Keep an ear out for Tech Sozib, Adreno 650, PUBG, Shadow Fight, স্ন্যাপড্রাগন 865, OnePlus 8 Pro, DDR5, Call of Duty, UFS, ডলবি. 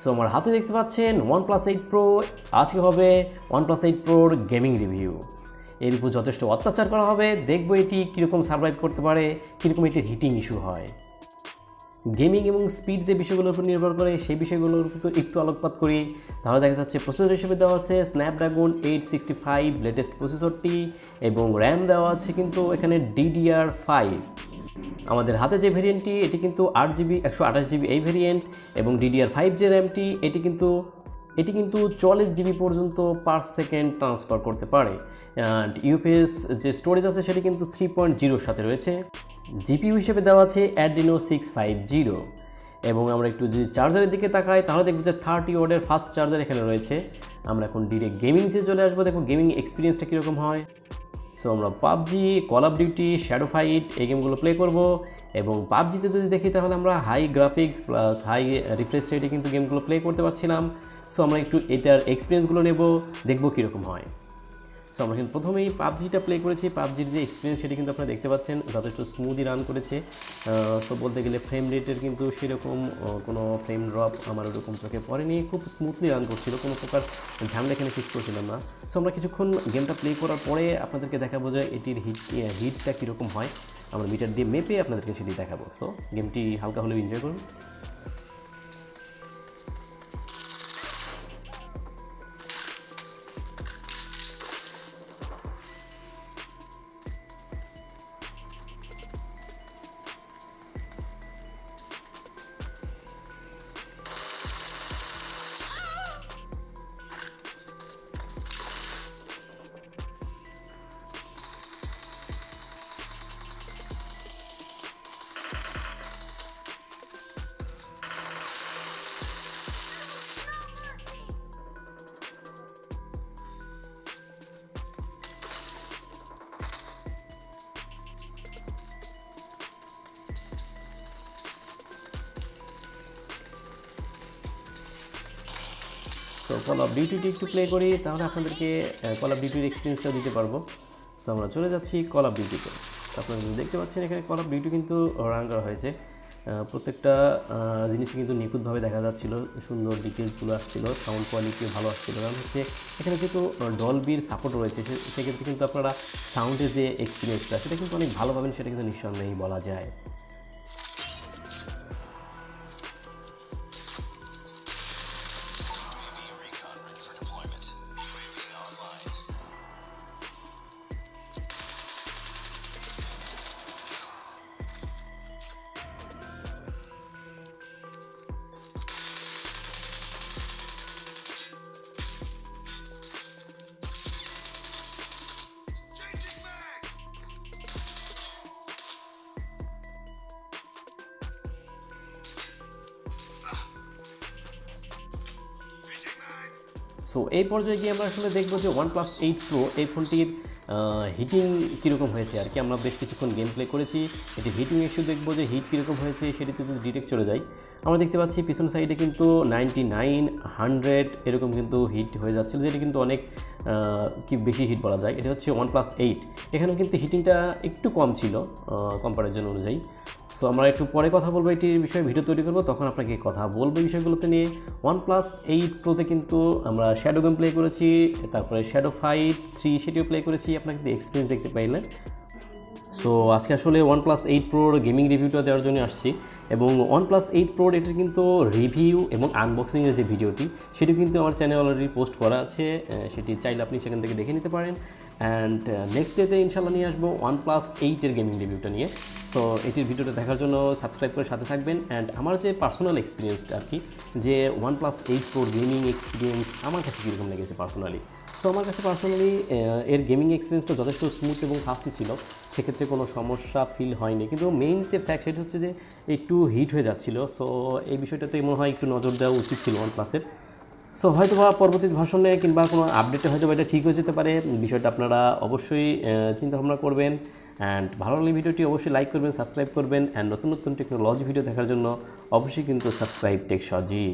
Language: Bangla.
সো আমার হাতে দেখতে পাচ্ছেন OnePlus 8 Pro। আজকে হবে OnePlus 8 Proর গেমিং রিভিউ। এর উপর যথেষ্ট অত্যাচার করা হবে, দেখব এটি কীরকম সার্ভাইভ করতে পারে, কীরকম এটির হিটিং ইস্যু হয়। গেমিং এবং স্পিড যে বিষয়গুলোর উপর নির্ভর করে সেই বিষয়গুলোর উপর একটু আলোকপাত করি, তাহলে দেখা যাচ্ছে প্রসেসর হিসেবে দেওয়া আছে স্ন্যাপড্রাগন 865 লেটেস্ট প্রসেসরটি, এবং র্যাম দেওয়া আছে কিন্তু এখানে DDR5। আমাদের হাতে যে ভেরিয়েন্টটি এটি কিন্তু 8GB 128GB এই ভেরিয়েন্ট, এবং DDR5 যে র্যামটি এটি কিন্তু 40GB পর্যন্ত পার সেকেন্ড ট্রান্সফার করতে পারে। UFS যে স্টোরেজ আছে সেটি কিন্তু 3.0-র সাথে রয়েছে। GPU হিসেবে দেওয়া আছে Adreno 650, এবং আমরা একটু যদি চার্জারের দিকে তাকাই তাহলে দেখব যে 30 ওয়াটের ফাস্ট চার্জার এখানে রয়েছে। আমরা এখন ডিরেক্ট গেমিং সে চলে আসবো, দেখো গেমিং এক্সপিরিয়েন্সটা কীরকম হয়। সো আমরা PUBG, Call of Duty, Shadow Fight এই গেমগুলো প্লে করব, এবং PUBGতে যদি দেখি তাহলে আমরা high graphics plus high refresh রেটে কিন্তু গেমগুলো প্লে করতে পারছিলাম। সো আমরা একটু এটার এক্সপিরিয়েন্সগুলো নেব, দেখব কীরকম হয়। সো আমরা কিন্তু প্রথমেই PUBGটা প্লে করেছি, PUBGর যে এক্সপিরিয়েন্স সেটি কিন্তু আপনারা দেখতে পাচ্ছেন যথেষ্ট স্মুদি রান করেছে। সো বলতে গেলে ফ্রেম রেটের কিন্তু সেরকম কোনো ফ্রেম ড্রপ আমার ওরকম চোখে পড়েনি, খুব স্মুথলি রান করছিল, কোনো প্রকার ঝামেলা এখানে ফিক্স করছিলাম না। সো আমরা কিছুক্ষণ গেমটা প্লে করার পরে আপনাদেরকে দেখাবো যে এটির হিটটা কীরকম হয়, আমরা মিটার দিয়ে মেপে আপনাদেরকে সেটি দেখাবো। সো গেমটি হালকা হলেও এনজয় করুন। সো Call of Duty একটু প্লে করি, তাহলে আপনাদেরকে Call of Duty এক্সপিরিয়েন্সটা দিতে পারবো। সো আমরা চলে যাচ্ছি Call of Dutyতে। আপনারা দেখতে পাচ্ছেন এখানে Call of Duty কিন্তু রান করা হয়েছে, প্রত্যেকটা জিনিস কিন্তু নিখুঁতভাবে দেখা যাচ্ছিল, সুন্দর ডিটেলসগুলো আসছিলো, সাউন্ড কোয়ালিটিও ভালো আসছিলো। কারণ হচ্ছে এখানে যেহেতু ডলবির সাপোর্ট রয়েছে সেক্ষেত্রে কিন্তু আপনারা সাউন্ডের যে এক্সপিরিয়েন্সটা সেটা কিন্তু অনেক ভালো পাবেন, সেটা কিন্তু নিঃসন্দেহেই বলা যায়। সো এই পর্যায়ে গিয়ে আমরা আসলে দেখব যে OnePlus 8 Pro এই ফোনটির হিটিং কীরকম হয়েছে আর কি। আমরা বেশ কিছুক্ষণ গেম প্লে করেছি, এটি হিটিং ইস্যু দেখব যে হিট কীরকম হয়েছে সেটিতে যদি ডিটেক্ট চলে যাই আমরা দেখতে পাচ্ছি পিছন সাইডে কিন্তু 99, 100 এরকম কিন্তু হিট হয়ে যাচ্ছিল, যেটি কিন্তু অনেক বেশি হিট বলা যায়। এটা হচ্ছে OnePlus 8, এখানেও কিন্তু হিটিংটা একটু কম ছিল কম্পারিজন অনুযায়ী। সো আমরা একটু পরে কথা বলবো এটির বিষয়ে, ভিডিও তৈরি করবো তখন আপনাকে কথা বলবো বিষয়গুলোতে নিয়ে। OnePlus 8 Proতে কিন্তু আমরা শ্যাডো গেম প্লে করেছি, তারপরে Shadow Fight 3 সেটিও প্লে করেছি, আপনারা কিন্তু এক্সপিরিয়েন্স দেখতে পাইলেন। সো আজকে আসলে OnePlus 8 Proর গেমিং রিভিউটা দেওয়ার জন্য আসছি, এবং OnePlus 8 Pro এটার কিন্তু রিভিউ এবং আনবক্সিংয়ের যে ভিডিওটি সেটি কিন্তু আমার চ্যানেল অলরেডি পোস্ট করা আছে, সেটি চাইলে আপনি সেখান থেকে দেখে নিতে পারেন। অ্যান্ড নেক্সট ডেতে ইনশাল্লাহ নিয়ে আসবো OnePlus 8-এর গেমিং রিভিউটা নিয়ে। সো এটির ভিডিওটা দেখার জন্য সাবস্ক্রাইব করে সাথে থাকবেন। অ্যান্ড আমার যে পার্সোনাল এক্সপিরিয়েন্সটা আর কি, যে OnePlus 8 Pro গেমিং এক্সপিরিয়েন্স আমার কাছে কীরকম লেগেছে পার্সোনালি। সো আমার কাছে পার্সোনালি এর গেমিং এক্সপিরিয়েন্সটা যথেষ্ট স্মুথ এবং ফাস্টই ছিল, সেক্ষেত্রে কোনো সমস্যা ফিল হয়নি। কিন্তু মেইন যে ফ্যাক্ট সেটা হচ্ছে যে একটু হিট হয়ে যাচ্ছিল। সো এই বিষয়টাতে মনে হয় একটু নজর দেওয়া উচিত ছিল OnePlus-এর। সো হয়তো বা পরবর্তী ভাষণে কিংবা কোনো আপডেটে হয়তো এটা ঠিক হয়ে যেতে পারে, বিষয়টা আপনারা অবশ্যই চিন্তাভাবনা করবেন। অ্যান্ড ভালো লাগলে ভিডিওটি অবশ্যই লাইক করবেন, সাবস্ক্রাইব করবেন। অ্যান্ড নতুন নতুন টেকনোলজি ভিডিও দেখার জন্য অবশ্যই কিন্তু সাবস্ক্রাইব টেকসজি।